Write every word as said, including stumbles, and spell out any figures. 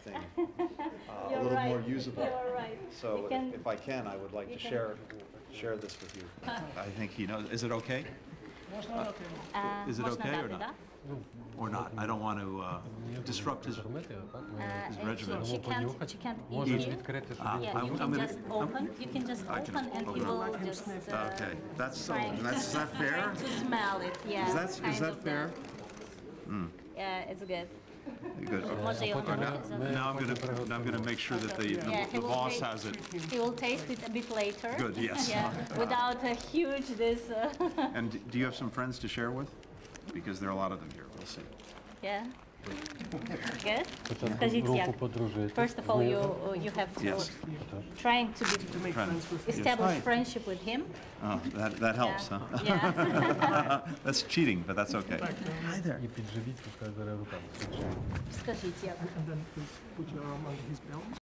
thing uh, a little right. more usable. You're right. So if, if I can, I would like to share share this with you. I think he knows. Is it okay? Uh, is it okay or not? Or not? I don't want to uh, disrupt his, his regiment. She, she can't. She can't eat uh, yeah, I'm, you can I'm just gonna, open. I'm, you can just I open, can and open he will just. Uh, okay, that's uh, that's is that fair? To smell it, yeah. Is that is that fair? Mm. Yeah, it's good. Good. Okay. Okay. Now, now I'm going to now I'm going to make sure that the, the, yeah, the boss taste, has it. He will taste it a bit later. Good. Yes. Yeah. Without a huge this. Uh, and do you have some friends to share with? Because there are a lot of them here. We'll see. Yeah. Good. First of all, you you have to yes. trying to, be, to make friends with establish yes. friendship with him. Oh, that that helps, yeah. huh? Yeah. That's cheating, but that's okay. Hi there. And then put your arm on his belt.